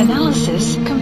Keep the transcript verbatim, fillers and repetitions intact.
Analysis complete. Analysis